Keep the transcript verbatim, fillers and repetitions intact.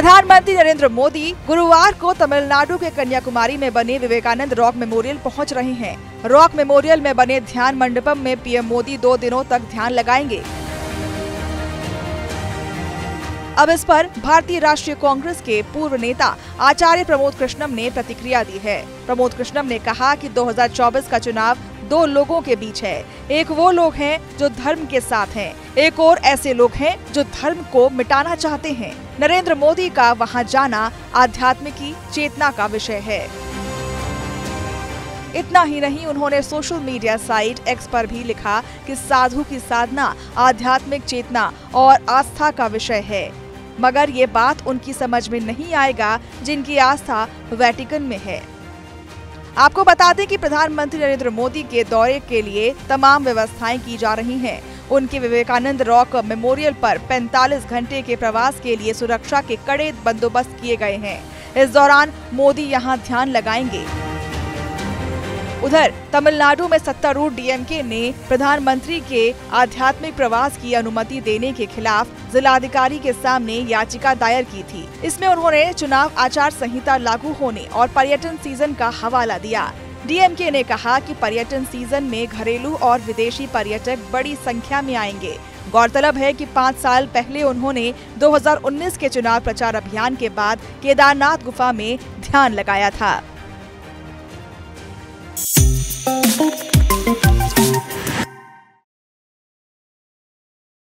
प्रधानमंत्री नरेंद्र मोदी गुरुवार को तमिलनाडु के कन्याकुमारी में बने विवेकानंद रॉक मेमोरियल पहुंच रहे हैं। रॉक मेमोरियल में बने ध्यान मंडपम में पीएम मोदी दो दिनों तक ध्यान लगाएंगे। अब इस पर भारतीय राष्ट्रीय कांग्रेस के पूर्व नेता आचार्य प्रमोद कृष्णम ने प्रतिक्रिया दी है। प्रमोद कृष्णम ने कहा कि दो हज़ार चौबीस का चुनाव दो लोगों के बीच है। एक वो लोग हैं जो धर्म के साथ हैं, एक और ऐसे लोग हैं जो धर्म को मिटाना चाहते हैं। नरेंद्र मोदी का वहां जाना आध्यात्म की चेतना का विषय है। इतना ही नहीं, उन्होंने सोशल मीडिया साइट एक्स पर भी लिखा कि साधु की साधना आध्यात्मिक चेतना और आस्था का विषय है, मगर ये बात उनकी समझ में नहीं आएगा जिनकी आस्था वैटिकन में है। आपको बता दें कि प्रधानमंत्री नरेंद्र मोदी के दौरे के लिए तमाम व्यवस्थाएं की जा रही हैं। उनके विवेकानंद रॉक मेमोरियल पर पैंतालीस घंटे के प्रवास के लिए सुरक्षा के कड़े बंदोबस्त किए गए हैं। इस दौरान मोदी यहाँ ध्यान लगाएंगे। उधर तमिलनाडु में सत्तारूढ़ डीएमके ने प्रधानमंत्री के आध्यात्मिक प्रवास की अनुमति देने के खिलाफ जिलाधिकारी के सामने याचिका दायर की थी। इसमें उन्होंने चुनाव आचार संहिता लागू होने और पर्यटन सीजन का हवाला दिया। डीएमके ने कहा कि पर्यटन सीजन में घरेलू और विदेशी पर्यटक बड़ी संख्या में आएंगे। गौरतलब है कि पाँच साल पहले उन्होंने दो हज़ार उन्नीस के चुनाव प्रचार अभियान के बाद केदारनाथ गुफा में ध्यान लगाया था। Thank you.